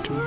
to